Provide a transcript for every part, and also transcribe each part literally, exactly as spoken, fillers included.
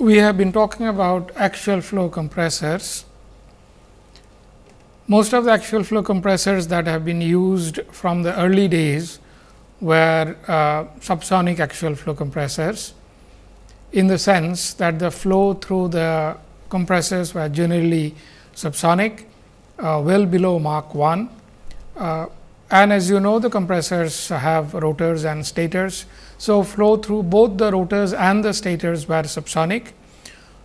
We have been talking about axial flow compressors. Most of the axial flow compressors that have been used from the early days were uh, subsonic axial flow compressors, in the sense that the flow through the compressors were generally subsonic, uh, well below Mach one. Uh, and as you know, the compressors have rotors and stators. So, flow through both the rotors and the stators were subsonic.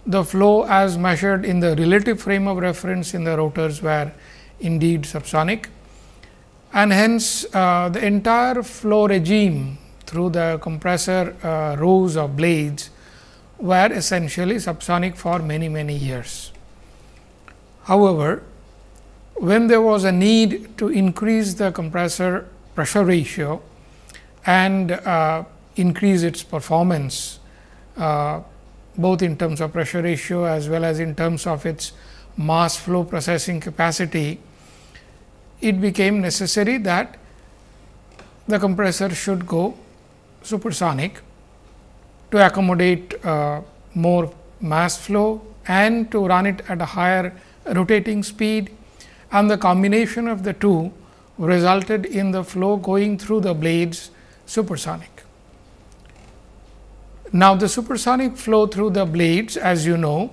The flow as measured in the relative frame of reference in the rotors were indeed subsonic, and hence uh, the entire flow regime through the compressor uh, rows or blades were essentially subsonic for many many years. However, when there was a need to increase the compressor pressure ratio and uh, increase its performance, uh, both in terms of pressure ratio as well as in terms of its mass flow processing capacity, it became necessary that the compressor should go supersonic to accommodate uh, more mass flow and to run it at a higher rotating speed, and the combination of the two resulted in the flow going through the blades supersonic. Now, the supersonic flow through the blades, as you know,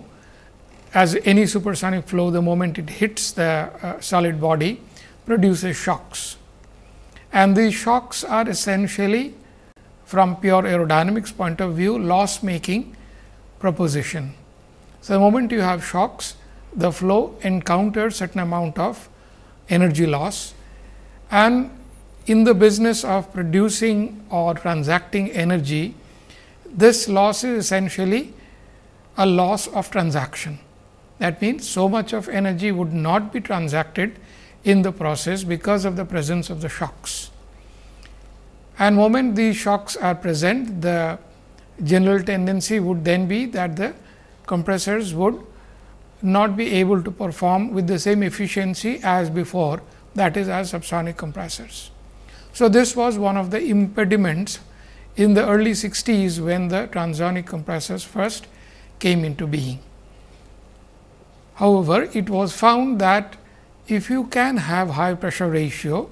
as any supersonic flow, the moment it hits the uh, solid body, produces shocks. And these shocks are essentially, from pure aerodynamics point of view, loss making proposition. So, the moment you have shocks, the flow encounters certain amount of energy loss, and in the business of producing or transacting energy, this loss is essentially a loss of transaction. That means, so much of energy would not be transacted in the process because of the presence of the shocks. And moment these shocks are present, the general tendency would then be that the compressors would not be able to perform with the same efficiency as before, that is, as subsonic compressors. So, this was one of the impediments in the early sixties, when the transonic compressors first came into being. However, it was found that if you can have high pressure ratio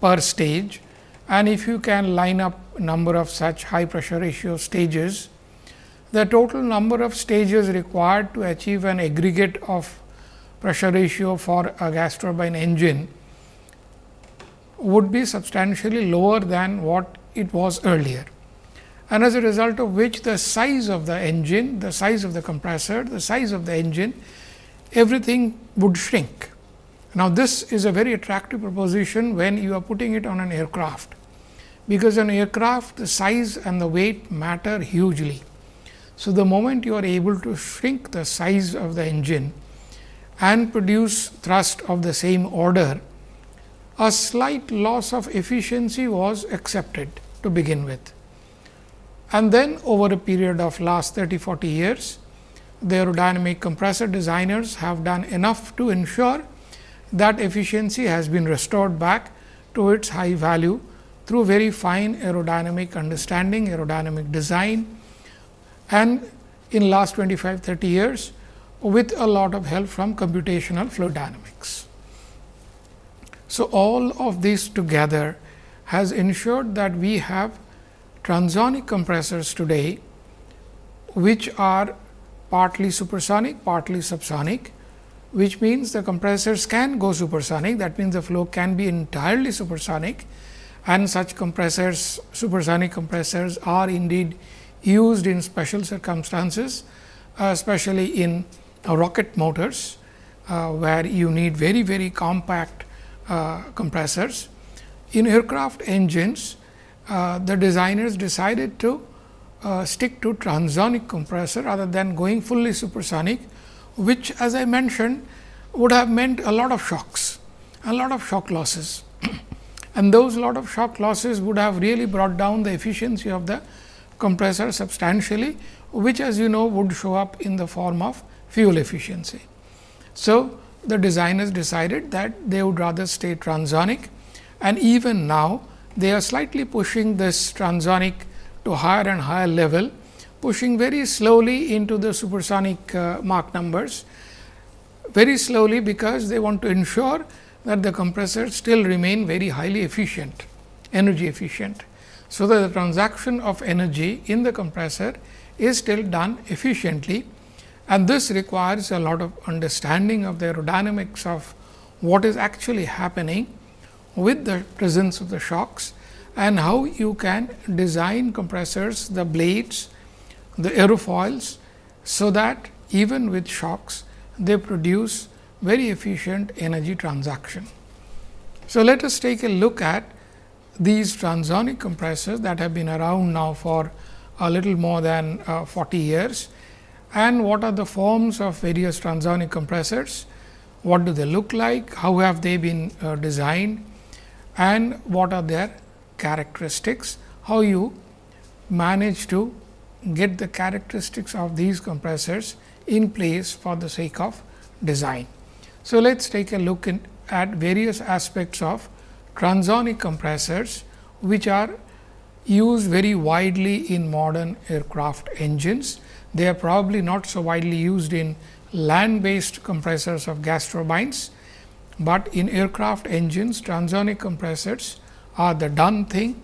per stage, and if you can line up number of such high pressure ratio stages, the total number of stages required to achieve an aggregate of pressure ratio for a gas turbine engine would be substantially lower than what it was earlier, and as a result of which the size of the engine, the size of the compressor, the size of the engine, everything would shrink. Now, this is a very attractive proposition when you are putting it on an aircraft, because an aircraft, the size and the weight matter hugely. So, the moment you are able to shrink the size of the engine and produce thrust of the same order, a slight loss of efficiency was accepted to begin with. And then, over a period of last thirty to forty years, the aerodynamic compressor designers have done enough to ensure that efficiency has been restored back to its high value through very fine aerodynamic understanding, aerodynamic design, and in last twenty-five to thirty years, with a lot of help from computational flow dynamics. So, all of this together has ensured that we have transonic compressors today, which are partly supersonic, partly subsonic, which means the compressors can go supersonic. That means, the flow can be entirely supersonic, and such compressors, supersonic compressors, are indeed used in special circumstances, especially in uh, rocket motors, uh, where you need very, very compact Uh, compressors. In aircraft engines, uh, the designers decided to uh, stick to transonic compressor rather than going fully supersonic, which as I mentioned would have meant a lot of shocks, a lot of shock losses and those lot of shock losses would have really brought down the efficiency of the compressor substantially, which as you know would show up in the form of fuel efficiency. So, the designers decided that they would rather stay transonic, and even now they are slightly pushing this transonic to higher and higher level, pushing very slowly into the supersonic uh, Mach numbers, very slowly, because they want to ensure that the compressors still remain very highly efficient, energy efficient. So, that the transaction of energy in the compressor is still done efficiently, and this requires a lot of understanding of the aerodynamics of what is actually happening with the presence of the shocks, and how you can design compressors, the blades, the aerofoils, so that even with shocks they produce very efficient energy transaction. So, let us take a look at these transonic compressors that have been around now for a little more than uh, forty years, and what are the forms of various transonic compressors, what do they look like, how have they been uh, designed, and what are their characteristics, how you manage to get the characteristics of these compressors in place for the sake of design. So, let us take a look in, at various aspects of transonic compressors, which are used very widely in modern aircraft engines. They are probably not so widely used in land based compressors of gas turbines, but in aircraft engines transonic compressors are the done thing,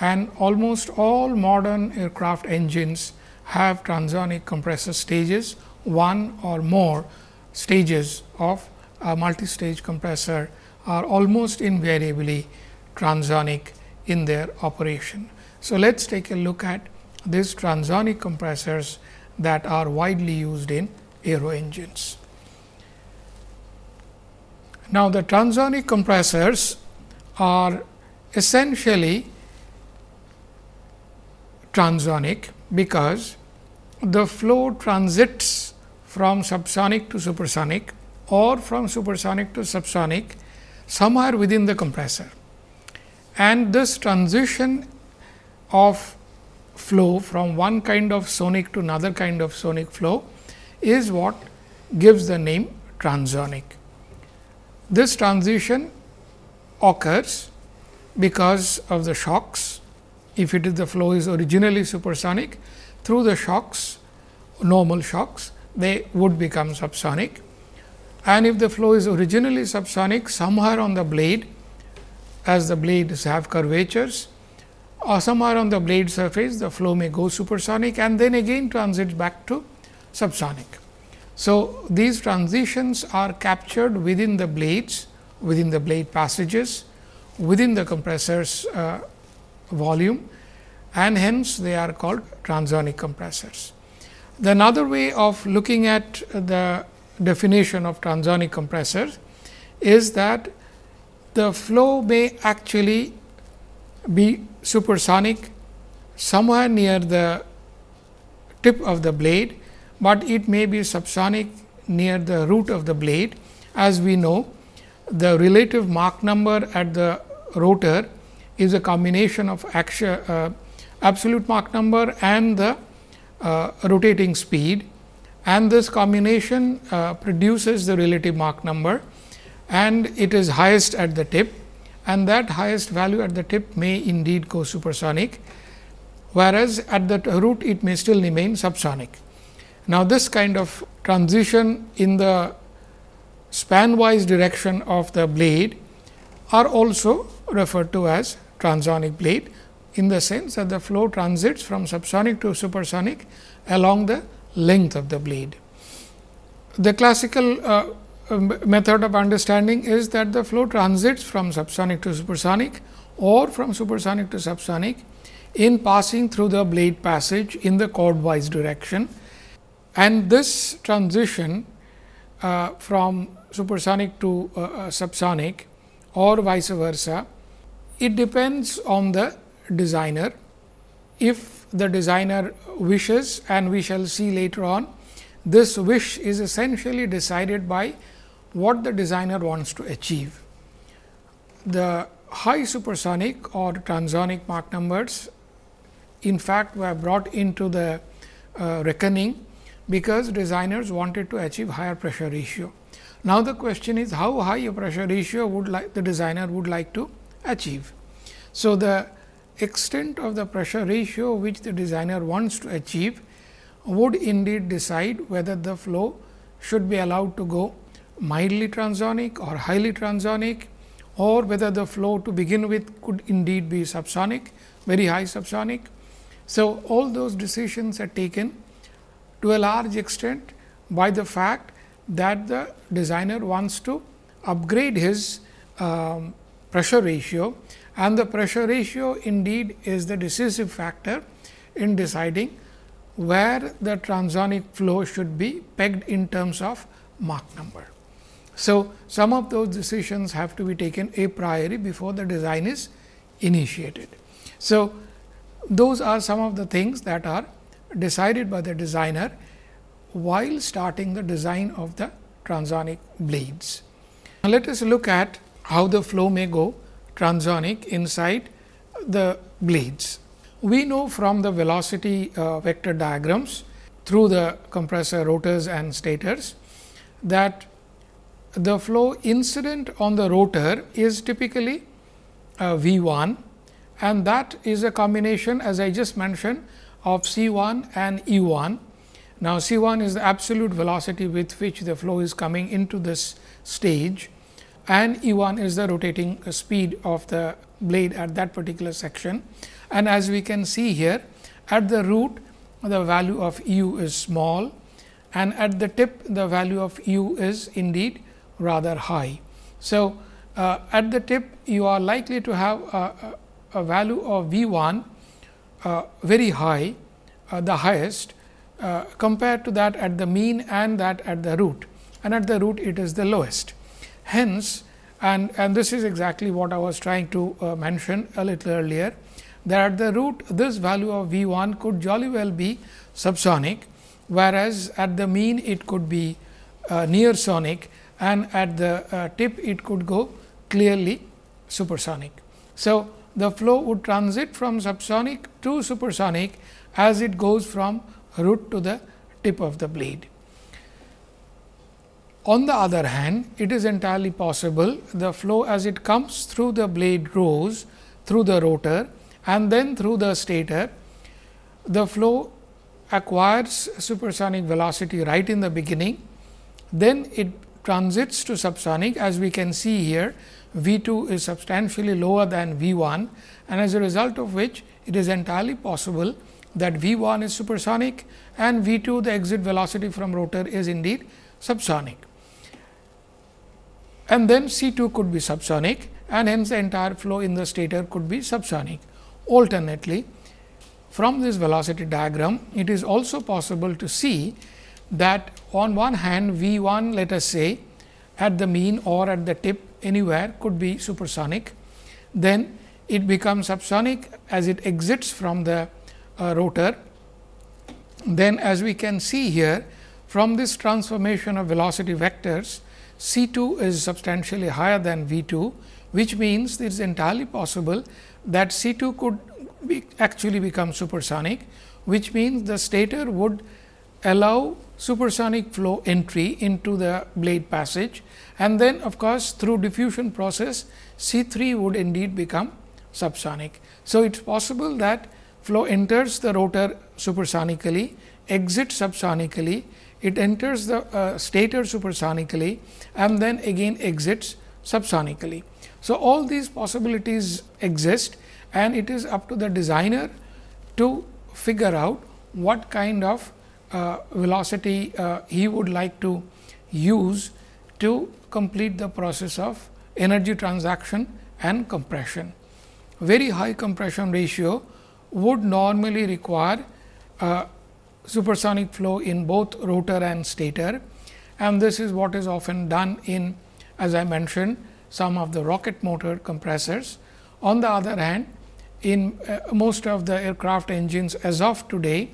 and almost all modern aircraft engines have transonic compressor stages, one or more stages of a multi-stage compressor are almost invariably transonic in their operation. So, let us take a look at these transonic compressors that are widely used in aero engines. Now, the transonic compressors are essentially transonic, because the flow transits from subsonic to supersonic or from supersonic to subsonic somewhere within the compressor, and this transition of flow from one kind of sonic to another kind of sonic flow is what gives the name transonic. This transition occurs because of the shocks. If it is the flow is originally supersonic, through the shocks, normal shocks, they would become subsonic, and if the flow is originally subsonic, somewhere on the blade, as the blades have curvatures, or somewhere on the blade surface the flow may go supersonic and then again transit back to subsonic. So, these transitions are captured within the blades, within the blade passages, within the compressor's uh, volume, and hence they are called transonic compressors. The another way of looking at the definition of transonic compressors is that the flow may actually be supersonic somewhere near the tip of the blade, but it may be subsonic near the root of the blade. As we know, the relative Mach number at the rotor is a combination of actual, uh, absolute Mach number and the uh, rotating speed, and this combination uh, produces the relative Mach number, and it is highest at the tip, and that highest value at the tip may indeed go supersonic, whereas at the root it may still remain subsonic. Now, this kind of transition in the span wise direction of the blade are also referred to as transonic blade, in the sense that the flow transits from subsonic to supersonic along the length of the blade. The classical uh, method of understanding is that the flow transits from subsonic to supersonic or from supersonic to subsonic in passing through the blade passage in the chord wise direction, and this transition uh, from supersonic to uh, uh, subsonic or vice versa, it depends on the designer if the designer wishes, and we shall see later on, this wish is essentially decided by what the designer wants to achieve. The high supersonic or transonic Mach numbers in fact were brought into the uh, reckoning, because designers wanted to achieve higher pressure ratio. Now, the question is how high a pressure ratio would like the designer would like to achieve. So, the extent of the pressure ratio which the designer wants to achieve would indeed decide whether the flow should be allowed to go mildly transonic or highly transonic, or whether the flow to begin with could indeed be subsonic, very high subsonic. So, all those decisions are taken to a large extent by the fact that the designer wants to upgrade his um, pressure ratio, and the pressure ratio indeed is the decisive factor in deciding where the transonic flow should be pegged in terms of Mach number. So, some of those decisions have to be taken a priori before the design is initiated. So, those are some of the things that are decided by the designer while starting the design of the transonic blades. Now, let us look at how the flow may go transonic inside the blades. We know from the velocity uh, vector diagrams through the compressor rotors and stators that the flow incident on the rotor is typically uh, V one, and that is a combination, as I just mentioned, of C one and E one. Now, C one is the absolute velocity with which the flow is coming into this stage, and E one is the rotating speed of the blade at that particular section. And as we can see here, at the root the value of U is small, and at the tip the value of U is indeed rather high. So, uh, at the tip you are likely to have a, a, a value of V one uh, very high, uh, the highest uh, compared to that at the mean and that at the root, and at the root it is the lowest. Hence, and, and this is exactly what I was trying to uh, mention a little earlier, that at the root this value of V one could jolly well be subsonic, whereas at the mean it could be uh, near sonic, and at the uh, tip it could go clearly supersonic. So, the flow would transit from subsonic to supersonic as it goes from root to the tip of the blade. On the other hand, it is entirely possible the flow as it comes through the blade rows, through the rotor and then through the stator, the flow acquires supersonic velocity right in the beginning, then it transits to subsonic. As we can see here, V two is substantially lower than V one, and as a result of which it is entirely possible that V one is supersonic and V two, the exit velocity from rotor, is indeed subsonic, and then C two could be subsonic, and hence the entire flow in the stator could be subsonic. Alternately, from this velocity diagram, it is also possible to see that on one hand V one, let us say at the mean or at the tip anywhere, could be supersonic, then it becomes subsonic as it exits from the uh, rotor. Then, as we can see here, from this transformation of velocity vectors, C two is substantially higher than V two, which means it is entirely possible that C two could be actually become supersonic, which means the stator would allow supersonic flow entry into the blade passage, and then of course, through diffusion process C three would indeed become subsonic. So, it is possible that flow enters the rotor supersonically, exits subsonically, it enters the uh, stator supersonically and then again exits subsonically. So, all these possibilities exist, and it is up to the designer to figure out what kind of uh, velocity uh, he would like to use to complete the process of energy transaction and compression. Very high compression ratio would normally require uh, supersonic flow in both rotor and stator, and this is what is often done in, as I mentioned, some of the rocket motor compressors. On the other hand, in uh, most of the aircraft engines as of today,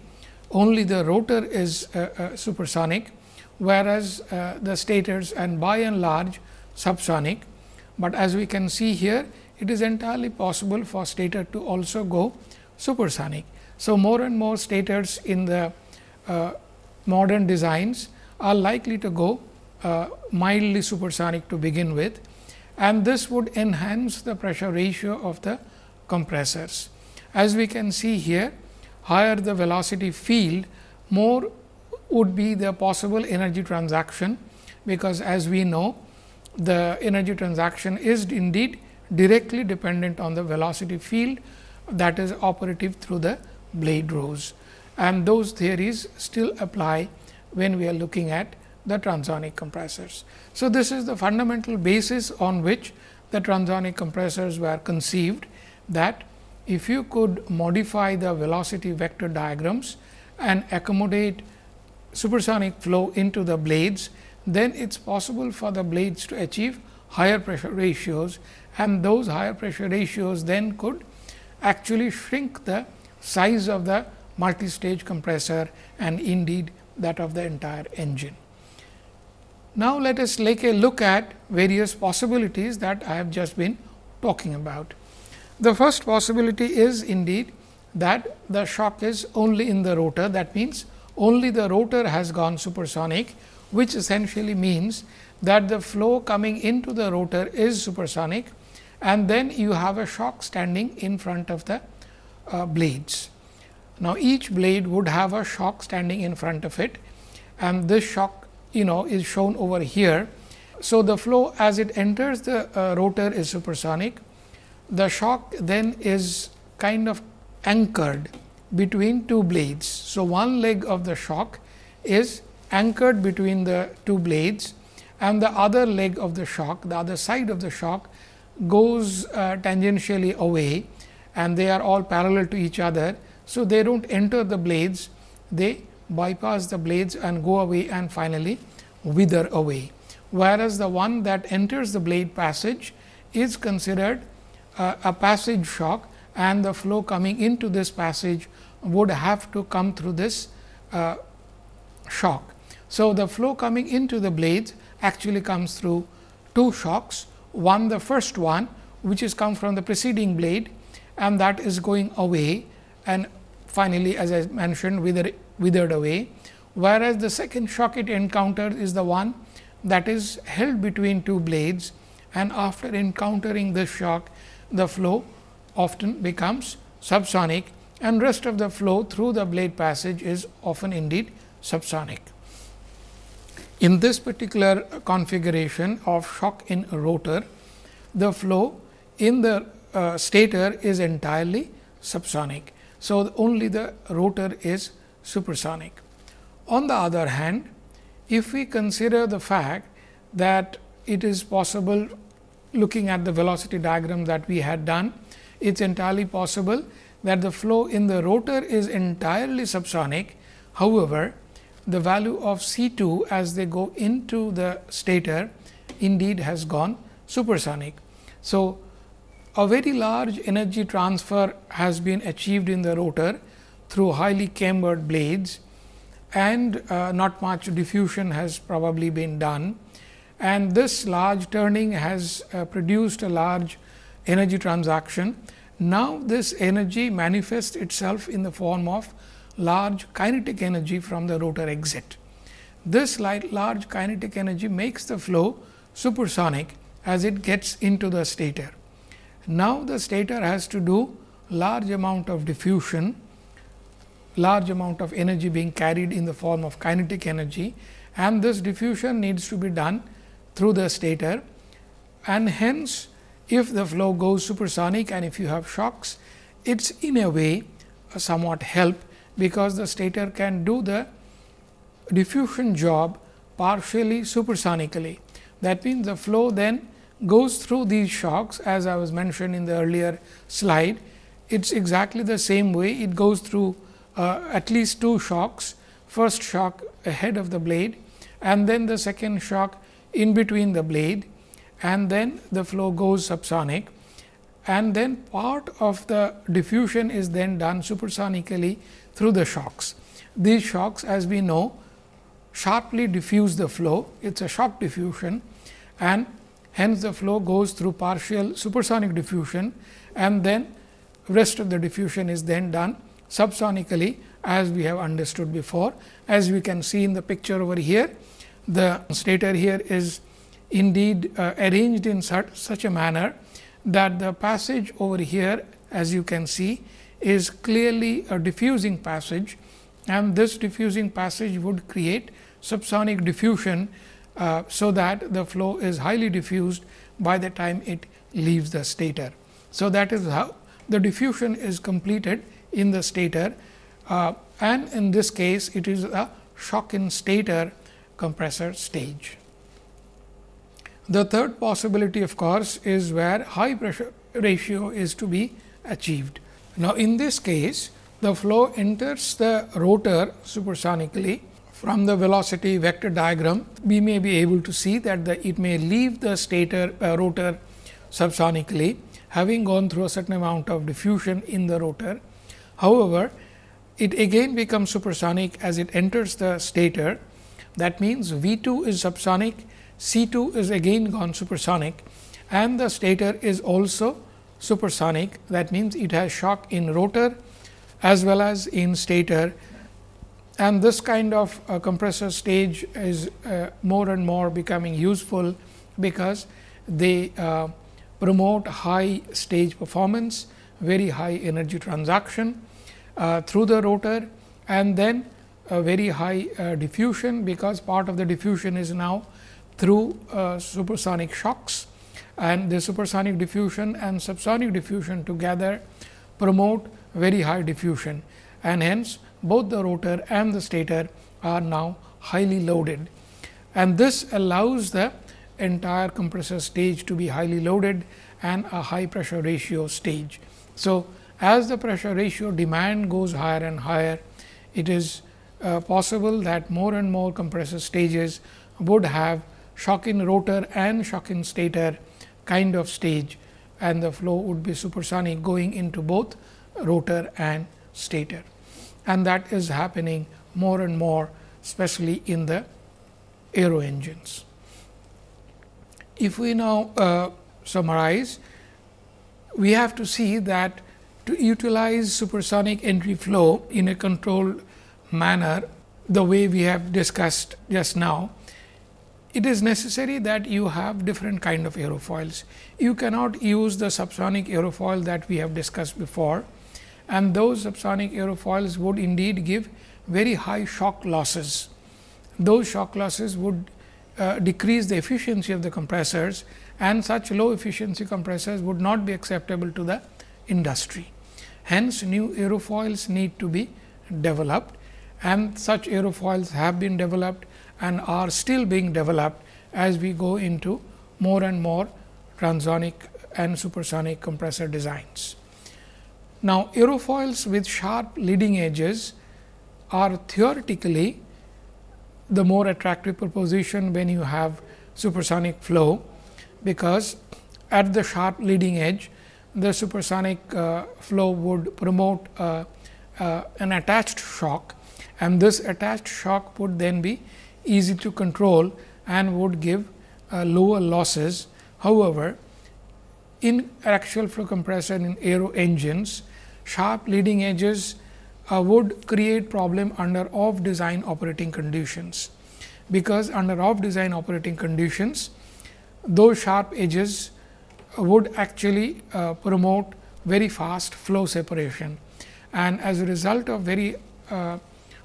only the rotor is uh, uh, supersonic, whereas uh, the stators and by and large subsonic. But as we can see here, it is entirely possible for stator to also go supersonic. So, more and more stators in the uh, modern designs are likely to go uh, mildly supersonic to begin with, and this would enhance the pressure ratio of the compressors. As we can see here, higher the velocity field, more would be the possible energy transaction, because as we know, the energy transaction is indeed directly dependent on the velocity field that is operative through the blade rows, and those theories still apply when we are looking at the transonic compressors. So, this is the fundamental basis on which the transonic compressors were conceived, that if you could modify the velocity vector diagrams and accommodate supersonic flow into the blades, then it is possible for the blades to achieve higher pressure ratios, and those higher pressure ratios then could actually shrink the size of the multi-stage compressor and indeed that of the entire engine. Now, let us take a look at various possibilities that I have just been talking about. The first possibility is indeed that the shock is only in the rotor, that means only the rotor has gone supersonic, which essentially means that the flow coming into the rotor is supersonic, and then you have a shock standing in front of the uh, blades. Now, each blade would have a shock standing in front of it, and this shock you know is shown over here. So, the flow as it enters the uh, rotor is supersonic. The shock then is kind of anchored between two blades. So, one leg of the shock is anchored between the two blades, and the other leg of the shock, the other side of the shock goes uh, tangentially away, and they are all parallel to each other. So, they do not enter the blades, they bypass the blades and go away and finally wither away. Whereas, the one that enters the blade passage is considered uh, a passage shock, and the flow coming into this passage would have to come through this uh, shock. So, the flow coming into the blades actually comes through two shocks, one the first one which is come from the preceding blade, and that is going away and finally, as I mentioned, wither, withered away. Whereas, the second shock it encounters is the one that is held between two blades, and after encountering this shock, the flow often becomes subsonic, and rest of the flow through the blade passage is often indeed subsonic. In this particular configuration of shock in a rotor, the flow in the uh, stator is entirely subsonic. So, only the rotor is supersonic. On the other hand, if we consider the fact that it is possible, looking at the velocity diagram that we had done, it is entirely possible that the flow in the rotor is entirely subsonic. However, the value of C two as they go into the stator indeed has gone supersonic. So, a very large energy transfer has been achieved in the rotor through highly cambered blades, and uh, not much diffusion has probably been done, and this large turning has uh, produced a large energy transaction. Now, this energy manifests itself in the form of large kinetic energy from the rotor exit. This light, large kinetic energy makes the flow supersonic as it gets into the stator. Now, the stator has to do large amount of diffusion, large amount of energy being carried in the form of kinetic energy, and this diffusion needs to be done through the stator, and hence if the flow goes supersonic and if you have shocks, it is in a way a somewhat help, because the stator can do the diffusion job partially supersonically. That means, the flow then goes through these shocks, as I was mentioned in the earlier slide. It is exactly the same way, it goes through uh, at least two shocks, first shock ahead of the blade and then the second shock in between the blade, and then the flow goes subsonic. and then part of the diffusion is then done supersonically through the shocks. These shocks, as we know, sharply diffuse the flow. It is a shock diffusion, and hence the flow goes through partial supersonic diffusion, and then rest of the diffusion is then done subsonically, as we have understood before. As we can see in the picture over here, the stator here is indeed uh, arranged in such, such a manner that the passage over here, as you can see, is clearly a diffusing passage, and this diffusing passage would create subsonic diffusion, uh, so that the flow is highly diffused by the time it leaves the stator. So, that is how the diffusion is completed in the stator, uh, and in this case it is a shock in stator compressor stage. The third possibility, of course, is where high pressure ratio is to be achieved. Now, in this case, the flow enters the rotor supersonically. From the velocity vector diagram, we may be able to see that the, it may leave the stator uh, rotor subsonically, having gone through a certain amount of diffusion in the rotor. However, it again becomes supersonic as it enters the stator. That means, V two is subsonic, C two is again gone supersonic, and the stator is also supersonic. That means, it has shock in rotor as well as in stator, and this kind of uh, compressor stage is uh, more and more becoming useful, because they uh, promote high stage performance, very high energy transaction uh, through the rotor, and then a very high uh, diffusion, because part of the diffusion is now through uh, supersonic shocks, and the supersonic diffusion and subsonic diffusion together promote very high diffusion, and hence both the rotor and the stator are now highly loaded, and this allows the entire compressor stage to be highly loaded and a high pressure ratio stage. So, as the pressure ratio demand goes higher and higher, it is uh, possible that more and more compressor stages would have shock in rotor and shock in stator kind of stage, and the flow would be supersonic going into both rotor and stator, and that is happening more and more, especially in the aero engines. If we now uh, summarize, we have to see that to utilize supersonic entry flow in a controlled manner, the way we have discussed just now, it is necessary that you have different kind of aerofoils. You cannot use the subsonic aerofoil that we have discussed before, and those subsonic aerofoils would indeed give very high shock losses. Those shock losses would uh, decrease the efficiency of the compressors, and such low efficiency compressors would not be acceptable to the industry. Hence, new aerofoils need to be developed, and such aerofoils have been developed and are still being developed as we go into more and more transonic and supersonic compressor designs. Now, aerofoils with sharp leading edges are theoretically the more attractive proposition when you have supersonic flow, because at the sharp leading edge, the supersonic uh, flow would promote uh, uh, an attached shock, and this attached shock would then be easy to control and would give uh, lower losses. However, in axial flow compressor in aero engines, sharp leading edges uh, would create problem under off design operating conditions, because under off design operating conditions, those sharp edges would actually uh, promote very fast flow separation, and as a result of very uh,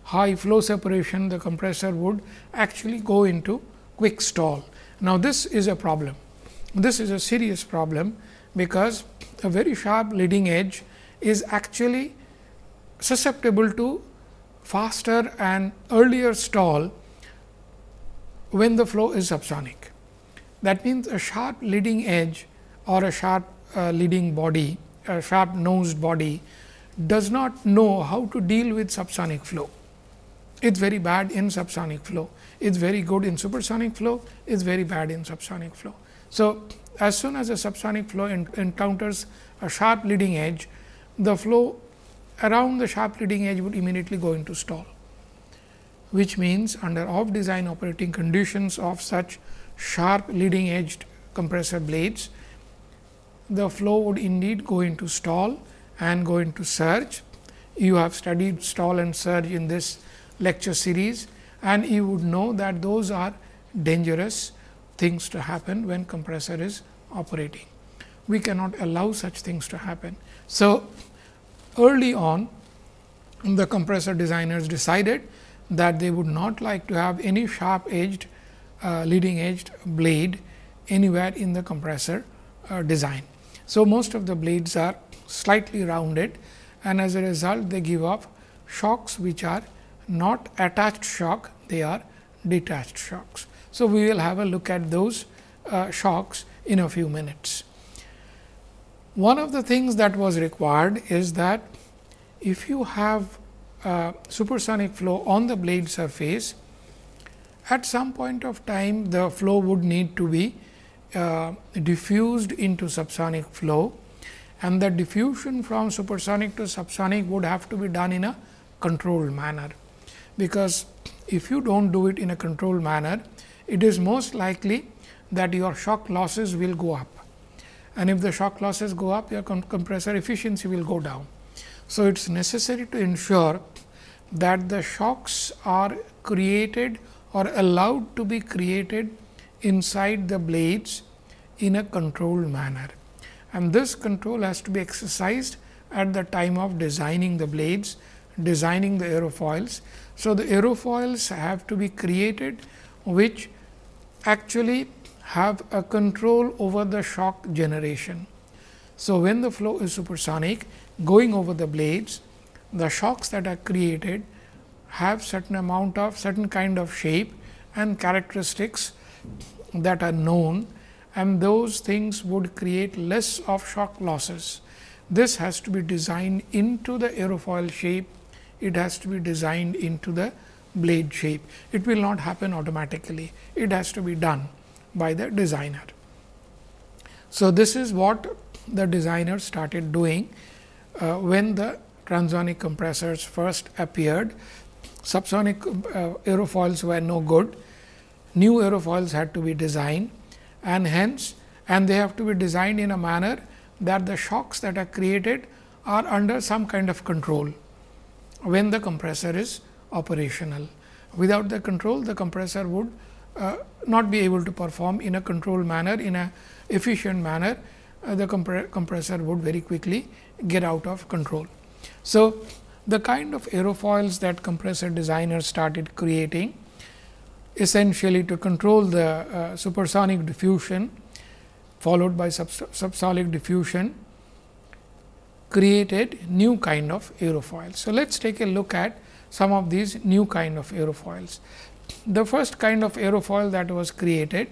high flow separation, the compressor would actually go into quick stall. Now, this is a problem. This is a serious problem, because a very sharp leading edge is actually susceptible to faster and earlier stall when the flow is subsonic. That means, a sharp leading edge or a sharp uh, leading body, a sharp nosed body does not know how to deal with subsonic flow. It is very bad in subsonic flow, it is very good in supersonic flow, it is very bad in subsonic flow. So, as soon as a subsonic flow en encounters a sharp leading edge, the flow around the sharp leading edge would immediately go into stall, which means under off design operating conditions of such sharp leading edged compressor blades, the flow would indeed go into stall and go into surge. You have studied stall and surge in this lecture series, and you would know that those are dangerous things to happen when compressor is operating. We cannot allow such things to happen. So, early on the compressor designers decided that they would not like to have any sharp edged uh, leading edged blade anywhere in the compressor uh, design. So, most of the blades are slightly rounded, and as a result they give off shocks which are not attached shock, they are detached shocks. So, we will have a look at those uh, shocks in a few minutes. One of the things that was required is that if you have uh, supersonic flow on the blade surface, at some point of time the flow would need to be uh, diffused into subsonic flow, and the diffusion from supersonic to subsonic would have to be done in a controlled manner. Because if you do not do it in a controlled manner, it is most likely that your shock losses will go up, and if the shock losses go up, your com compressor efficiency will go down. So, it is necessary to ensure that the shocks are created or allowed to be created inside the blades in a controlled manner, and this control has to be exercised at the time of designing the blades, designing the aerofoils. So, the aerofoils have to be created which actually have a control over the shock generation. So, when the flow is supersonic going over the blades, the shocks that are created have certain amount of certain kind of shape and characteristics that are known, and those things would create less of shock losses. This has to be designed into the aerofoil shape, it has to be designed into the blade shape. It will not happen automatically, it has to be done by the designer. So, this is what the designer started doing uh, when the transonic compressors first appeared. Subsonic uh, aerofoils were no good, new aerofoils had to be designed, and hence and they have to be designed in a manner that the shocks that are created are under some kind of control when the compressor is operational. Without the control, the compressor would uh, not be able to perform in a controlled manner, in an efficient manner. Uh, the compre compressor would very quickly get out of control. So, the kind of aerofoils that compressor designers started creating essentially to control the uh, supersonic diffusion followed by subs subsonic diffusion created new kind of aerofoils. So, let us take a look at some of these new kind of aerofoils. The first kind of aerofoil that was created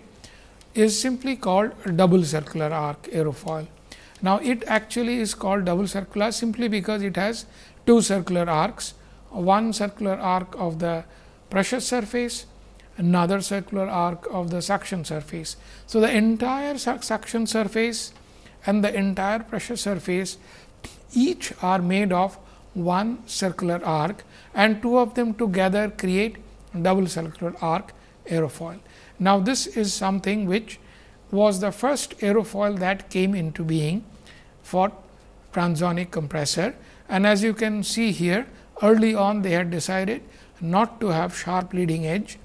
is simply called double circular arc aerofoil. Now, it actually is called double circular simply because it has two circular arcs, one circular arc of the pressure surface, another circular arc of the suction surface. So, the entire su suction surface and the entire pressure surface each are made of one circular arc, and two of them together create double circular arc aerofoil. Now, this is something which was the first aerofoil that came into being for transonic compressor, and as you can see here, early on they had decided not to have sharp leading edge.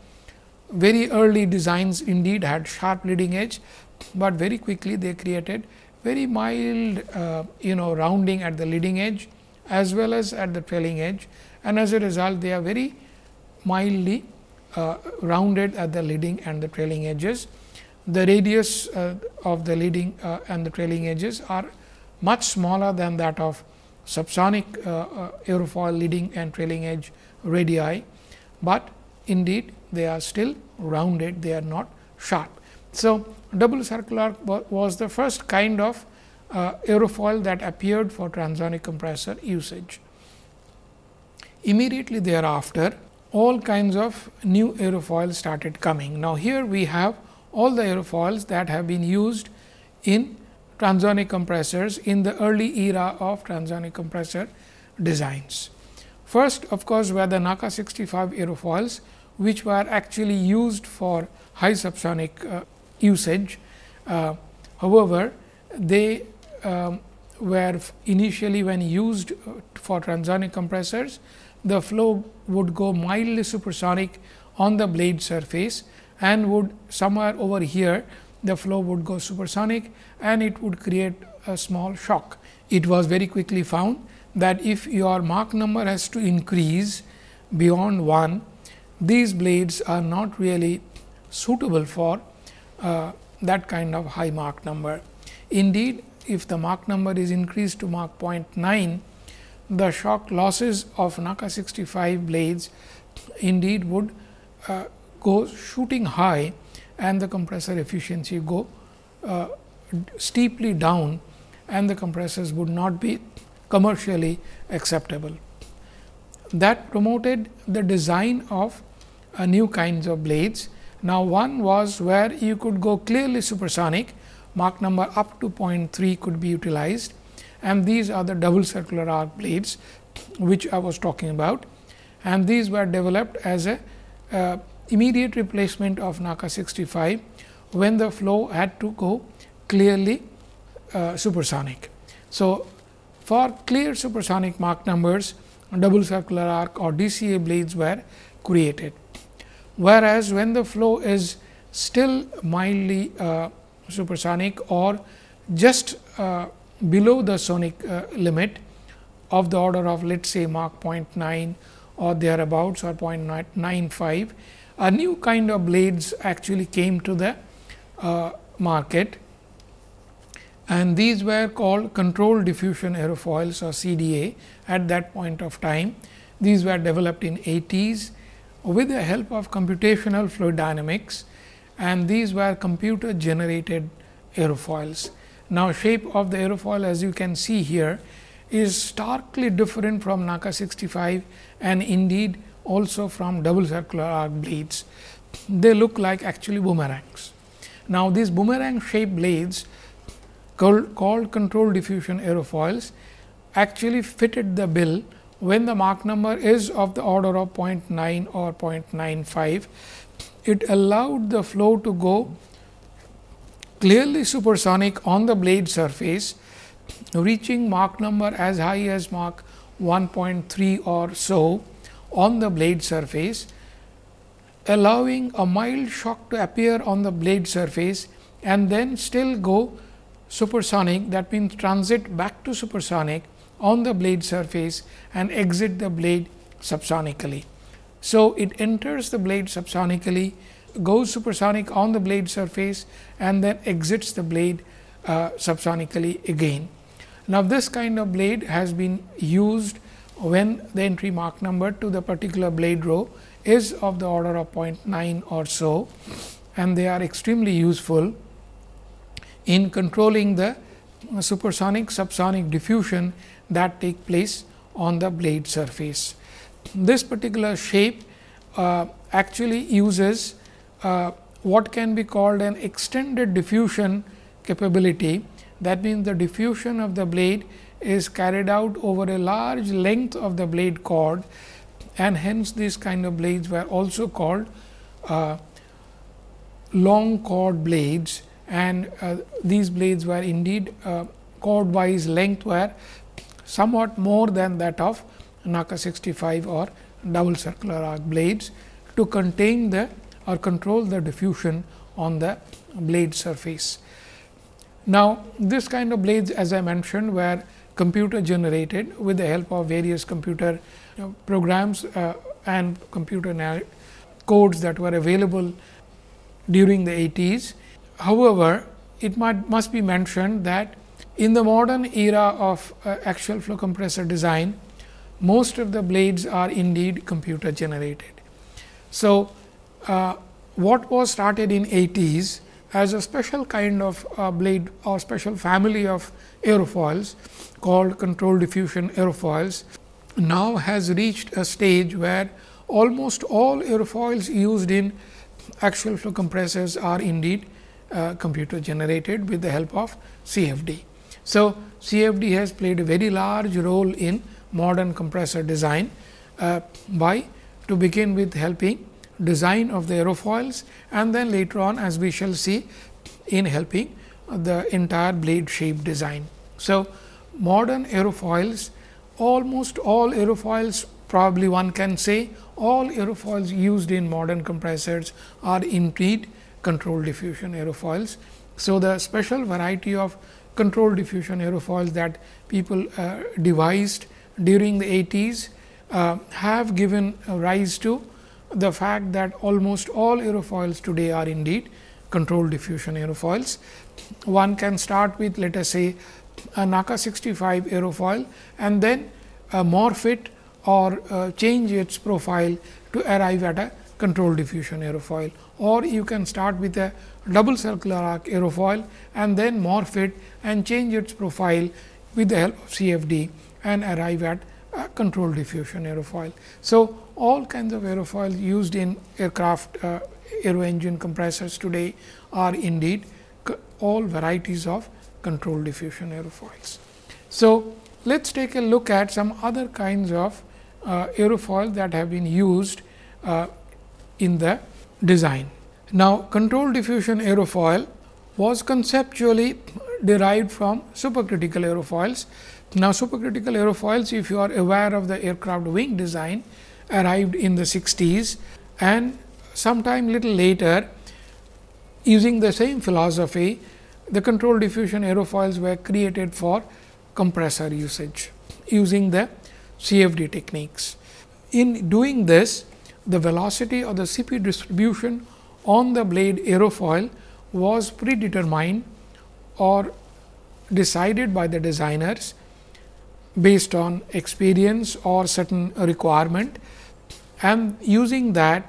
Very early designs indeed had sharp leading edge, but very quickly they created very mild uh, you know rounding at the leading edge as well as at the trailing edge, and as a result they are very mildly uh, rounded at the leading and the trailing edges. The radius uh, of the leading uh, and the trailing edges are much smaller than that of subsonic uh, uh, aerofoil leading and trailing edge radii, but indeed they are still rounded, they are not sharp. So, double circular was the first kind of Uh, aerofoil that appeared for transonic compressor usage. Immediately thereafter, all kinds of new aerofoils started coming. Now, here we have all the airfoils that have been used in transonic compressors in the early era of transonic compressor designs. First, of course, were the NACA sixty-five airfoils, which were actually used for high subsonic uh, usage. Uh, however, they um, were initially, when used for transonic compressors, the flow would go mildly supersonic on the blade surface and would somewhere over here the flow would go supersonic and it would create a small shock. It was very quickly found that if your Mach number has to increase beyond one, these blades are not really suitable for uh, that kind of high Mach number. Indeed, if the Mach number is increased to Mach zero point nine, the shock losses of NACA sixty-five blades indeed would uh, go shooting high and the compressor efficiency go uh, steeply down, and the compressors would not be commercially acceptable. That promoted the design of uh, new kinds of blades. Now, one was where you could go clearly supersonic, Mach number up to zero point three could be utilized, and these are the double circular arc blades which I was talking about, and these were developed as a uh, immediate replacement of NACA sixty-five when the flow had to go clearly uh, supersonic. So, for clear supersonic Mach numbers, double circular arc or D C A blades were created. Whereas, when the flow is still mildly uh, supersonic or just uh, below the sonic uh, limit of the order of, let us say, Mach zero point nine or thereabouts or zero point nine five, a new kind of blades actually came to the uh, market, and these were called controlled diffusion airfoils or C D A at that point of time. These were developed in eighties with the help of computational fluid dynamics, and these were computer generated airfoils. Now, shape of the airfoil, as you can see here, is starkly different from NACA sixty-five and indeed also from double circular arc blades. They look like actually boomerangs. Now, these boomerang shaped blades called, called controlled diffusion airfoils actually fitted the bill when the Mach number is of the order of zero point nine or zero point nine five. It allowed the flow to go clearly supersonic on the blade surface, reaching Mach number as high as Mach one point three or so on the blade surface, allowing a mild shock to appear on the blade surface and then still go supersonic, that means transit back to supersonic on the blade surface and exit the blade subsonically. So, it enters the blade subsonically, goes supersonic on the blade surface and then exits the blade uh, subsonically again. Now, this kind of blade has been used when the entry Mach number to the particular blade row is of the order of zero point nine or so, and they are extremely useful in controlling the uh, supersonic subsonic diffusion that take place on the blade surface. This particular shape uh, actually uses uh, what can be called an extended diffusion capability. That means, the diffusion of the blade is carried out over a large length of the blade cord, and hence these kind of blades were also called uh, long cord blades, and uh, these blades were indeed uh, cord wise length were somewhat more than that of NACA sixty-five or double circular arc blades to contain the or control the diffusion on the blade surface. Now, this kind of blades, as I mentioned, were computer generated with the help of various computer you know, programs uh, and computer codes that were available during the eighties. However, it might, must be mentioned that in the modern era of uh, axial flow compressor design, most of the blades are indeed computer generated. So, uh, what was started in eighties as a special kind of uh, blade or special family of airfoils called controlled diffusion airfoils, now has reached a stage where almost all airfoils used in axial flow compressors are indeed uh, computer generated with the help of C F D. So, C F D has played a very large role in modern compressor design uh, by to begin with helping design of the aerofoils, and then later on, as we shall see, in helping the entire blade shape design. So, modern aerofoils, almost all aerofoils, probably one can say all aerofoils used in modern compressors are indeed controlled diffusion aerofoils. So, the special variety of controlled diffusion aerofoils that people uh, devised during the eighties uh, have given rise to the fact that almost all aerofoils today are indeed controlled diffusion aerofoils. One can start with, let us say, a NACA sixty-five aerofoil and then uh, morph it or uh, change its profile to arrive at a controlled diffusion aerofoil, or you can start with a double circular arc aerofoil and then morph it and change its profile with the help of C F D and arrive at a controlled diffusion aerofoil. So, all kinds of aerofoils used in aircraft uh, aero engine compressors today are indeed all varieties of controlled diffusion aerofoils. So, let us take a look at some other kinds of uh, aerofoil that have been used uh, in the design. Now, controlled diffusion aerofoil was conceptually derived from supercritical aerofoils. Now, supercritical aerofoils, if you are aware of the aircraft wing design, arrived in the sixties, and sometime little later, using the same philosophy, the controlled diffusion aerofoils were created for compressor usage using the C F D techniques. In doing this, the velocity or the C P distribution on the blade aerofoil was predetermined or decided by the designers based on experience or certain requirement, and using that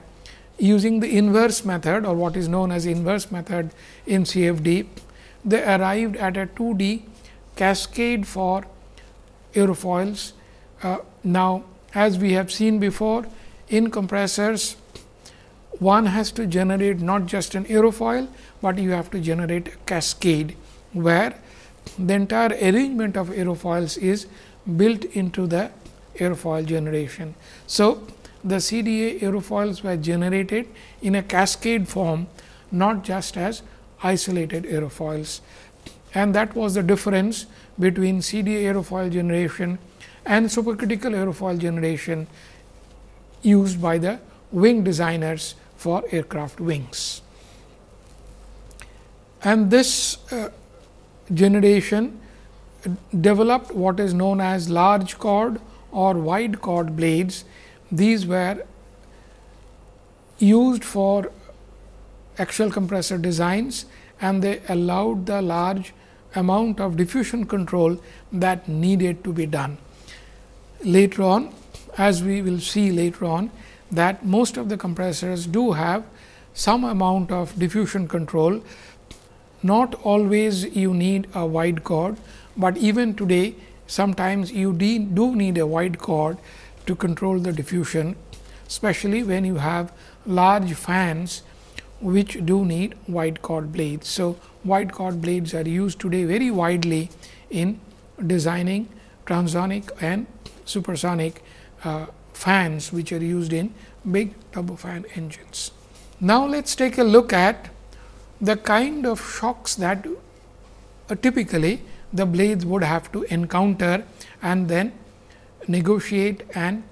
using the inverse method or what is known as inverse method in C F D, they arrived at a two D cascade for aerofoils. Uh, now, as we have seen before, in compressors, one has to generate not just an aerofoil, but you have to generate a cascade, where the entire arrangement of aerofoils is built into the aerofoil generation. So, the C D A aerofoils were generated in a cascade form, not just as isolated aerofoils, and that was the difference between C D A aerofoil generation and supercritical aerofoil generation used by the wing designers for aircraft wings. And this uh, generation developed what is known as large chord or wide chord blades. These were used for axial compressor designs, and they allowed the large amount of diffusion control that needed to be done. Later on, as we will see later on, that most of the compressors do have some amount of diffusion control. Not always you need a wide chord, but even today sometimes you do need a wide chord to control the diffusion, especially when you have large fans which do need wide chord blades. So, wide chord blades are used today very widely in designing transonic and supersonic uh, fans, which are used in big turbofan engines. Now, let us take a look at the kind of shocks that uh, typically the blades would have to encounter and then negotiate and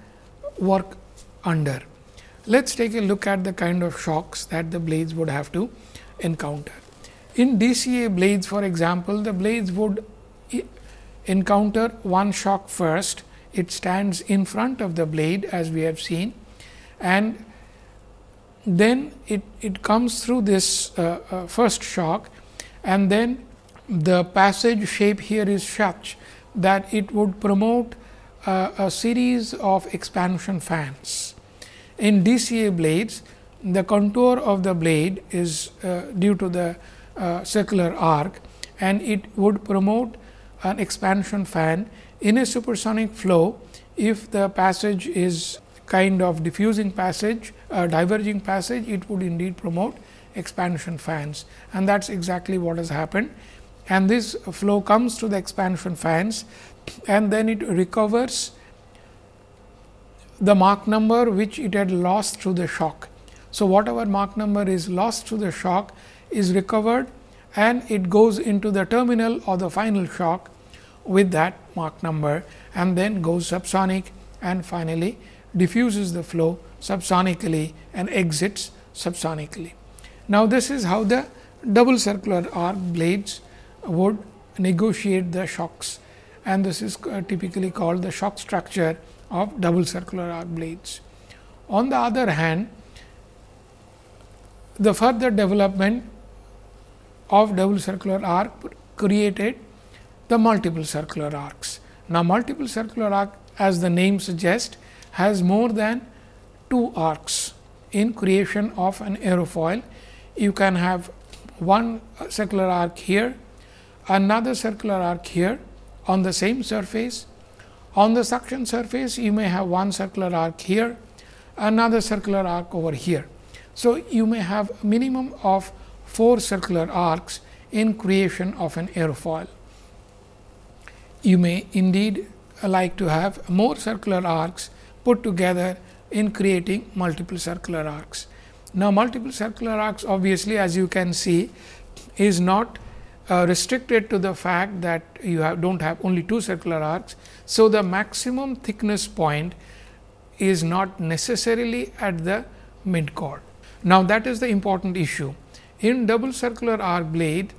work under. Let us take a look at the kind of shocks that the blades would have to encounter. In D C A blades, for example, the blades would encounter one shock first. It stands in front of the blade, as we have seen, and then it, it comes through this uh, uh, first shock, and then the passage shape here is such that it would promote uh, a series of expansion fans. In D C A blades, the contour of the blade is uh, due to the uh, circular arc, and it would promote an expansion fan. In a supersonic flow, if the passage is kind of diffusing passage uh, diverging passage, it would indeed promote expansion fans, and that is exactly what has happened. And this flow comes to the expansion fans, and then it recovers the Mach number which it had lost through the shock. So, whatever Mach number is lost through the shock is recovered, and it goes into the terminal or the final shock with that Mach number, and then goes subsonic and finally diffuses the flow subsonically and exits subsonically. Now, this is how the double circular arc blades would negotiate the shocks, and this is typically called the shock structure of double circular arc blades. On the other hand, the further development of double circular arc created the multiple circular arcs. Now, multiple circular arc, as the name suggests, has more than two arcs. In creation of an aerofoil, you can have one circular arc here, another circular arc here on the same surface. On the suction surface, you may have one circular arc here, another circular arc over here. So, you may have a minimum of four circular arcs in creation of an aerofoil. You may indeed like to have more circular arcs put together in creating multiple circular arcs. Now, multiple circular arcs obviously, as you can see, is not uh, restricted to the fact that you have, don't have only two circular arcs. So, the maximum thickness point is not necessarily at the midchord. Now, that is the important issue. In double circular arc blade,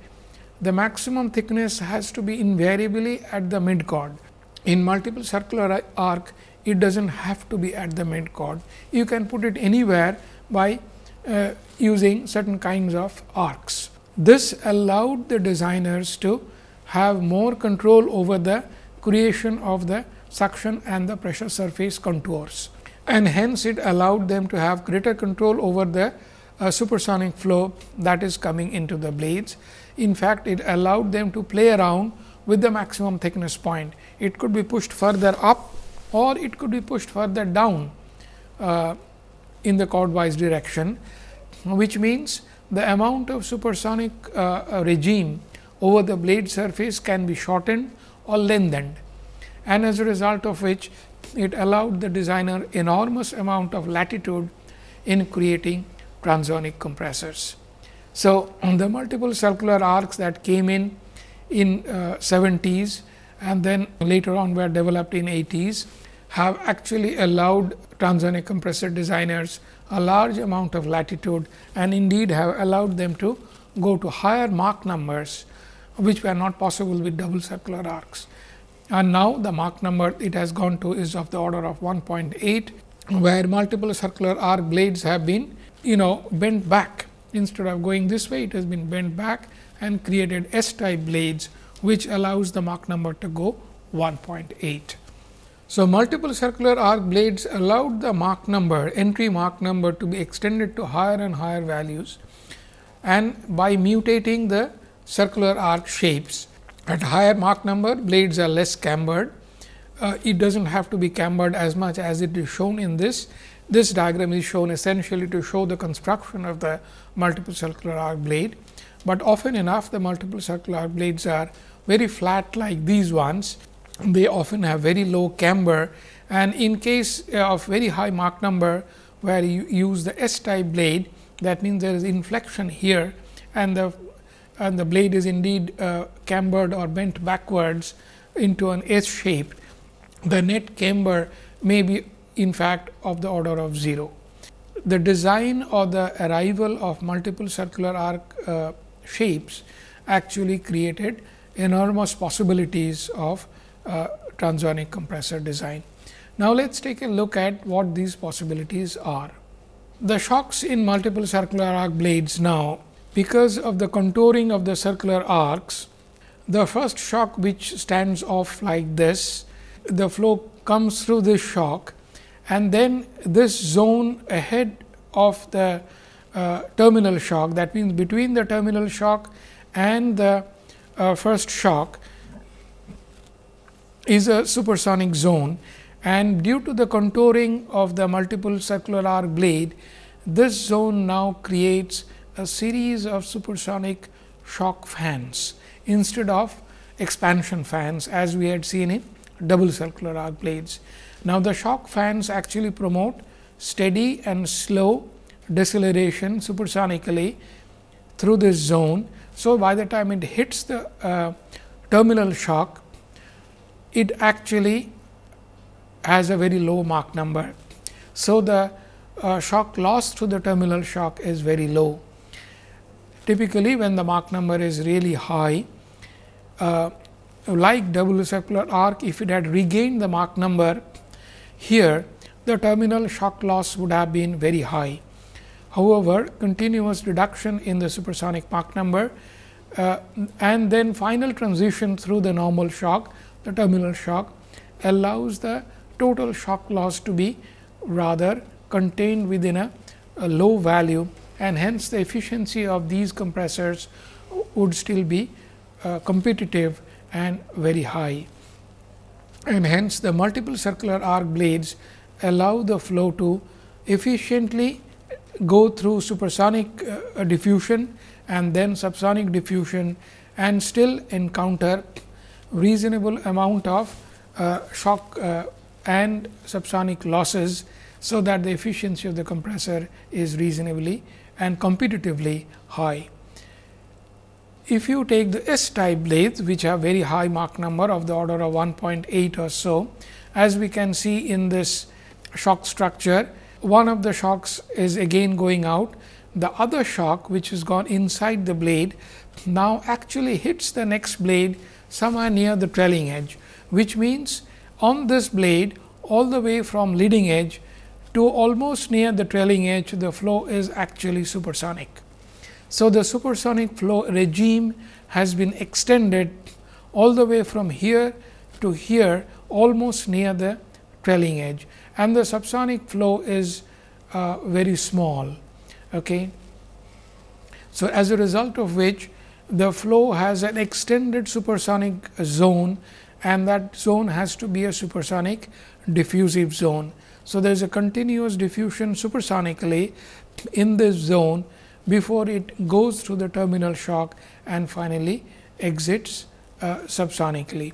the maximum thickness has to be invariably at the midchord. In multiple circular arc, it does not have to be at the mid chord. You can put it anywhere by uh, using certain kinds of arcs. This allowed the designers to have more control over the creation of the suction and the pressure surface contours, and hence it allowed them to have greater control over the uh, supersonic flow that is coming into the blades. In fact, it allowed them to play around with the maximum thickness point. It could be pushed further up, or it could be pushed further down uh, in the chordwise direction, which means the amount of supersonic uh, regime over the blade surface can be shortened or lengthened, and as a result of which it allowed the designer enormous amount of latitude in creating transonic compressors. So, the multiple circular arcs that came in in uh, seventies and then later on were developed in eighties have actually allowed transonic compressor designers a large amount of latitude, and indeed have allowed them to go to higher Mach numbers which were not possible with double circular arcs. And now, the Mach number it has gone to is of the order of one point eight, where multiple circular arc blades have been you know bent back. Instead of going this way, it has been bent back and created S-type blades, which allows the Mach number to go one point eight. So, multiple circular arc blades allowed the Mach number, entry Mach number to be extended to higher and higher values, and by mutating the circular arc shapes. At higher Mach number, blades are less cambered. Uh, it does not have to be cambered as much as it is shown in this. This diagram is shown essentially to show the construction of the multiple circular arc blade, but often enough the multiple circular arc blades are very flat like these ones. They often have very low camber, and in case of very high Mach number where you use the S-type blade, that means there is inflection here, and the and the blade is indeed uh, cambered or bent backwards into an S shape. The net camber may be in fact of the order of zero. The design or the arrival of multiple circular arc uh, shapes actually created enormous possibilities of uh, transonic compressor design. Now, let us take a look at what these possibilities are. The shocks in multiple circular arc blades now, because of the contouring of the circular arcs, the first shock which stands off like this, the flow comes through this shock, and then this zone ahead of the uh, terminal shock, that means between the terminal shock and the uh, first shock, is a supersonic zone, and due to the contouring of the multiple circular arc blade, this zone now creates a series of supersonic shock fans instead of expansion fans, as we had seen in double circular arc blades. Now, the shock fans actually promote steady and slow deceleration supersonically through this zone. So, by the time it hits the uh, terminal shock, it actually has a very low Mach number. So, the uh, shock loss through the terminal shock is very low. Typically, when the Mach number is really high, uh, like double circular arc, if it had regained the Mach number here, the terminal shock loss would have been very high. However, continuous reduction in the supersonic Mach number uh, and then final transition through the normal shock, the terminal shock, allows the total shock loss to be rather contained within a, a low value, and hence the efficiency of these compressors would still be uh, competitive and very high. And hence, the multiple circular arc blades allow the flow to efficiently go through supersonic uh, diffusion and then subsonic diffusion, and still encounter reasonable amount of uh, shock uh, and subsonic losses, so that the efficiency of the compressor is reasonably and competitively high. If you take the S type blades, which have very high Mach number of the order of one point eight or so, as we can see in this shock structure, one of the shocks is again going out. The other shock, which has gone inside the blade, now actually hits the next blade somewhere near the trailing edge, which means on this blade all the way from leading edge to almost near the trailing edge, the flow is actually supersonic. So, the supersonic flow regime has been extended all the way from here to here, almost near the trailing edge, and the subsonic flow is uh, very small. Okay. So, as a result of which the flow has an extended supersonic zone, and that zone has to be a supersonic diffusive zone. So, there is a continuous diffusion supersonically in this zone before it goes through the terminal shock and finally exits uh, subsonically.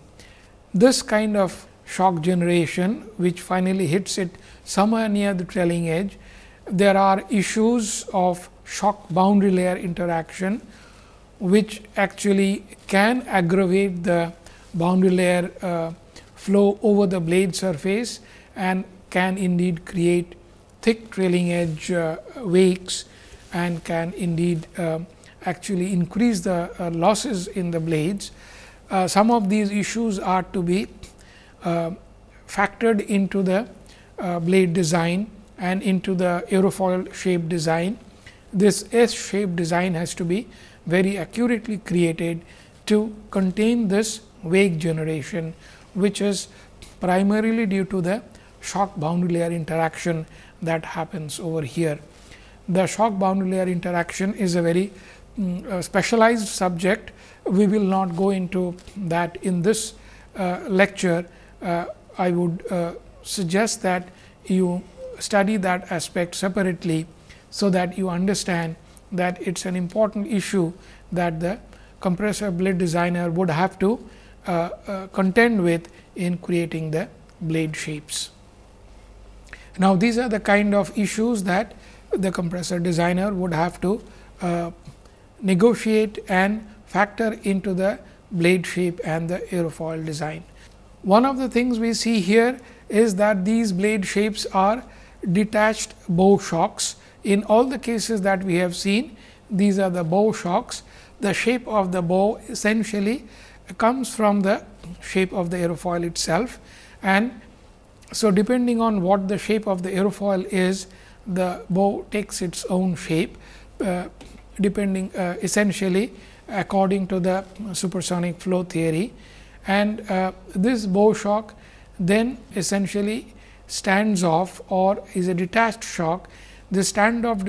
This kind of shock generation, which finally hits it somewhere near the trailing edge, there are issues of shock boundary layer interaction, which actually can aggravate the boundary layer uh, flow over the blade surface and can indeed create thick trailing edge uh, wakes, and can indeed uh, actually increase the uh, losses in the blades. Uh, some of these issues are to be uh, factored into the uh, blade design and into the aerofoil shape design. This S shape design has to be very accurately created to contain this wake generation, which is primarily due to the shock boundary layer interaction that happens over here. The shock boundary layer interaction is a very mm, uh, specialized subject. We will not go into that in this uh, lecture. Uh, I would uh, suggest that you study that aspect separately, so that you understand that it is an important issue that the compressor blade designer would have to uh, uh, contend with in creating the blade shapes. Now, these are the kind of issues that the compressor designer would have to uh, negotiate and factor into the blade shape and the aerofoil design. One of the things we see here is that these blade shapes are detached bow shocks. In all the cases that we have seen, these are the bow shocks. The shape of the bow essentially comes from the shape of the aerofoil itself, and so depending on what the shape of the aerofoil is, the bow takes its own shape, uh, depending uh, essentially according to the supersonic flow theory, and uh, this bow shock then essentially stands off or is a detached shock. The standoff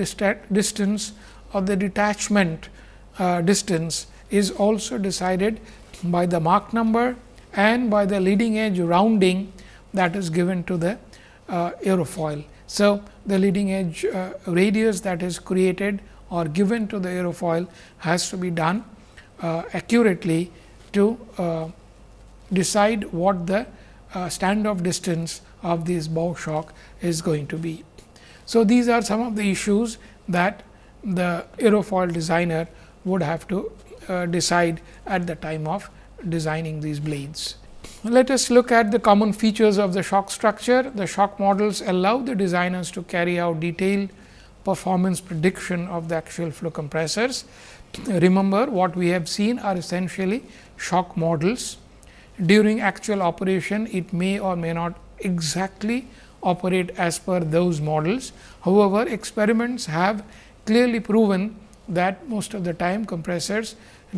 distance or the detachment uh, distance is also decided by the Mach number and by the leading edge rounding that is given to the uh, aerofoil. So, the leading edge uh, radius that is created or given to the aerofoil has to be done uh, accurately to uh, decide what the uh, standoff distance of this bow shock is going to be. So, these are some of the issues that the aerofoil designer would have to uh, decide at the time of designing these blades. Let us look at the common features of the shock structure. The shock models allow the designers to carry out detailed performance prediction of the axial flow compressors. Remember, what we have seen are essentially shock models. During actual operation, it may or may not exactly operate as per those models. However, experiments have clearly proven that most of the time compressors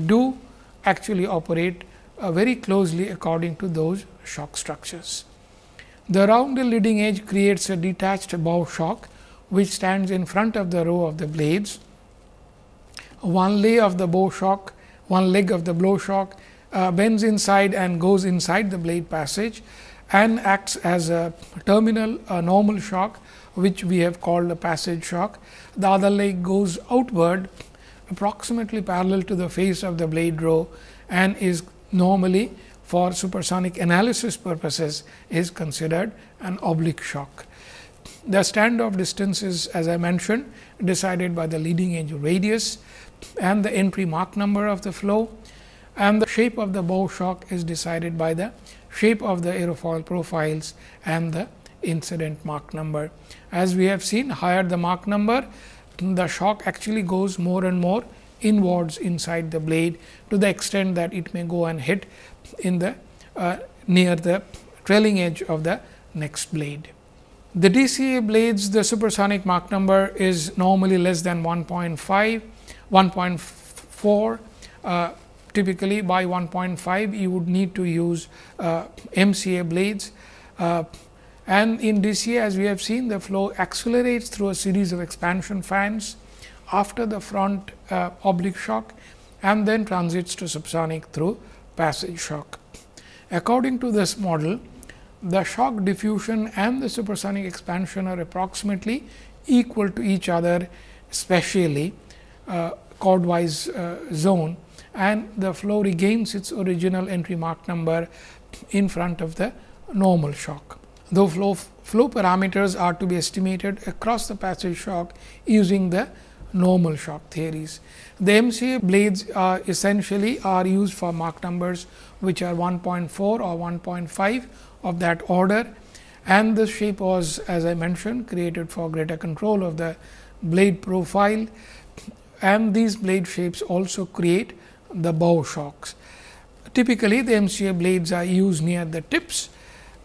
do actually operate uh, very closely according to those shock structures. The rounded leading edge creates a detached bow shock, which stands in front of the row of the blades. One leg of the bow shock, one leg of the blow shock uh, bends inside and goes inside the blade passage and acts as a terminal, a normal shock, which we have called a passage shock. The other leg goes outward approximately parallel to the face of the blade row and is normally, for supersonic analysis purposes, is considered an oblique shock. The standoff distance is, as I mentioned, decided by the leading edge radius and the entry Mach number of the flow, and the shape of the bow shock is decided by the shape of the aerofoil profiles and the incident Mach number. As we have seen, higher the Mach number, the shock actually goes more and more inwards inside the blade, to the extent that it may go and hit in the uh, near the trailing edge of the next blade. The D C A blades, the supersonic Mach number is normally less than one point five, one point four. Uh, typically, by one point five, you would need to use uh, M C A blades. Uh, And in D C A, as we have seen, the flow accelerates through a series of expansion fans after the front uh, oblique shock and then transits to subsonic through passage shock. According to this model, the shock diffusion and the supersonic expansion are approximately equal to each other, spatially uh, chord-wise uh, zone, and the flow regains its original entry Mach number in front of the normal shock. Though flow, flow parameters are to be estimated across the passage shock using the normal shock theories. The M C A blades uh, essentially are used for Mach numbers which are one point four or one point five of that order, and this shape was, as I mentioned, created for greater control of the blade profile, and these blade shapes also create the bow shocks. Typically, the M C A blades are used near the tips,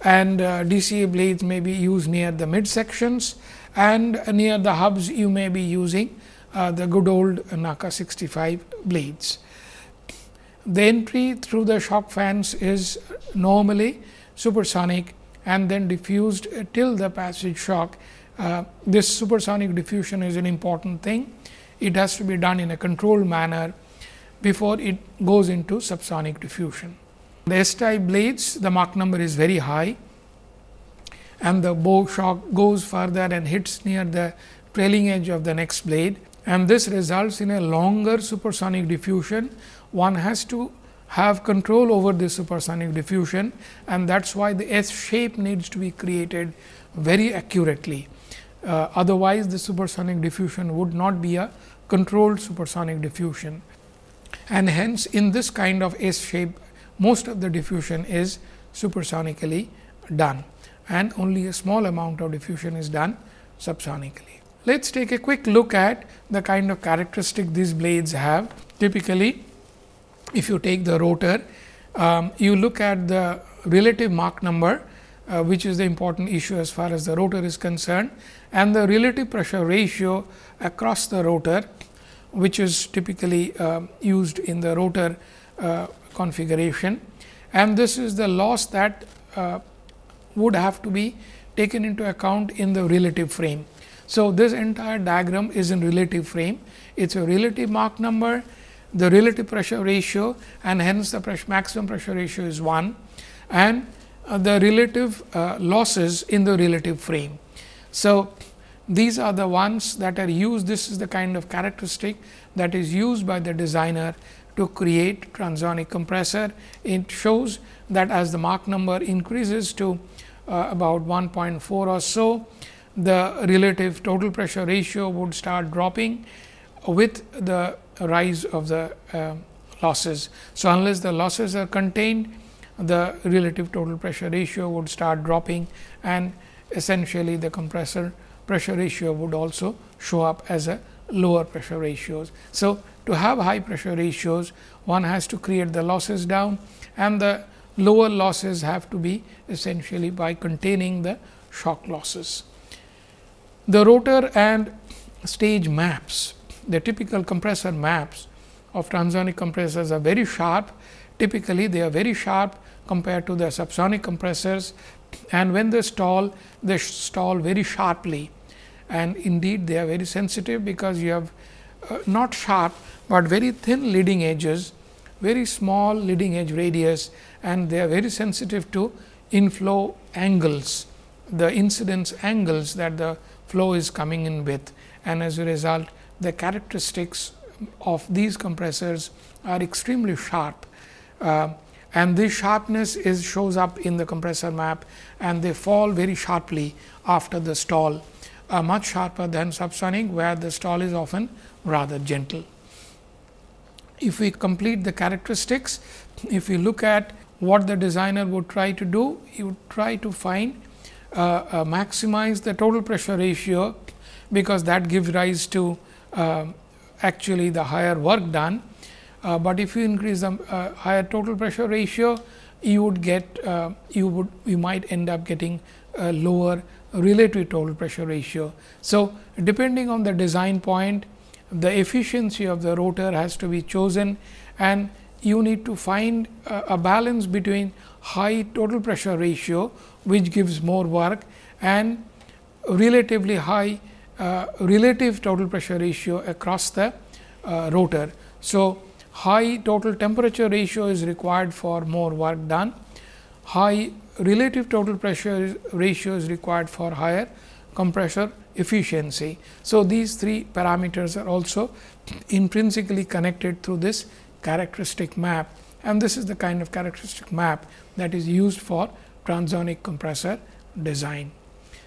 and uh, D C A blades may be used near the midsections, and uh, near the hubs you may be using uh, the good old NACA sixty-five blades. The entry through the shock fans is normally supersonic and then diffused uh, till the passage shock. Uh, this supersonic diffusion is an important thing. It has to be done in a controlled manner before it goes into subsonic diffusion. The S-type blades, the Mach number is very high, and the bow shock goes further and hits near the trailing edge of the next blade, and this results in a longer supersonic diffusion. One has to have control over the supersonic diffusion, and that is why the S shape needs to be created very accurately. Uh, otherwise, the supersonic diffusion would not be a controlled supersonic diffusion, and hence in this kind of S shape, most of the diffusion is supersonically done, and only a small amount of diffusion is done subsonically. Let us take a quick look at the kind of characteristic these blades have. Typically, if you take the rotor, um, you look at the relative Mach number, uh, which is the important issue as far as the rotor is concerned, and the relative pressure ratio across the rotor, which is typically uh, used in the rotor uh, configuration, and this is the loss that uh, would have to be taken into account in the relative frame. So, this entire diagram is in relative frame. It is a relative Mach number, the relative pressure ratio, and hence the pressure, maximum pressure ratio is one, and uh, the relative uh, losses in the relative frame. So, these are the ones that are used. This is the kind of characteristic that is used by the designer to create transonic compressor. It shows that as the Mach number increases to uh, about one point four or so, the relative total pressure ratio would start dropping with the rise of the uh, losses. So, unless the losses are contained, the relative total pressure ratio would start dropping, and essentially the compressor pressure ratio would also show up as a lower pressure ratios. So, to have high pressure ratios, one has to create the losses down, and the lower losses have to be essentially by containing the shock losses. The rotor and stage maps, the typical compressor maps of transonic compressors are very sharp. Typically, they are very sharp compared to the subsonic compressors, and when they stall, they stall very sharply. And indeed, they are very sensitive, because you have uh, not sharp, but very thin leading edges, very small leading edge radius, and they are very sensitive to inflow angles, the incidence angles that the flow is coming in with. And as a result, the characteristics of these compressors are extremely sharp, uh, and this sharpness is shows up in the compressor map, and they fall very sharply after the stall. Uh, much sharper than subsonic, where the stall is often rather gentle. If we complete the characteristics, if we look at what the designer would try to do, he would try to find uh, uh, maximize the total pressure ratio, because that gives rise to uh, actually the higher work done. Uh, but if you increase the uh, higher total pressure ratio, you would get uh, you would you might end up getting a lower relative total pressure ratio. So, depending on the design point, the efficiency of the rotor has to be chosen, and you need to find a, a balance between high total pressure ratio, which gives more work, and relatively high uh, relative total pressure ratio across the uh, rotor. So, high total temperature ratio is required for more work done, high relative total pressure ratio is required for higher compressor efficiency. So, these three parameters are also intrinsically connected through this characteristic map, and this is the kind of characteristic map that is used for transonic compressor design.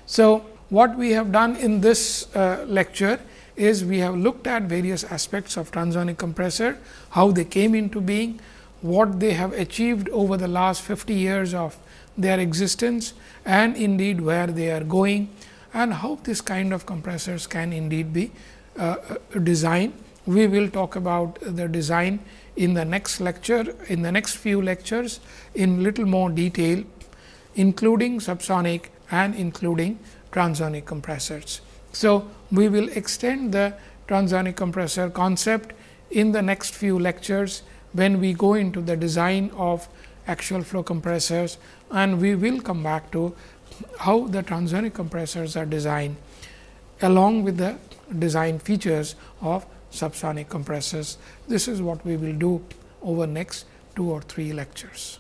So, what we have done in this uh, lecture is we have looked at various aspects of transonic compressor, how they came into being, what they have achieved over the last fifty years of their existence, and indeed where they are going, and how this kind of compressors can indeed be uh, designed. We will talk about the design in the next lecture, in the next few lectures in little more detail, including subsonic and including transonic compressors. So, we will extend the transonic compressor concept in the next few lectures, when we go into the design of axial flow compressors, and we will come back to how the transonic compressors are designed, along with the design features of subsonic compressors. This is what we will do over next two or three lectures.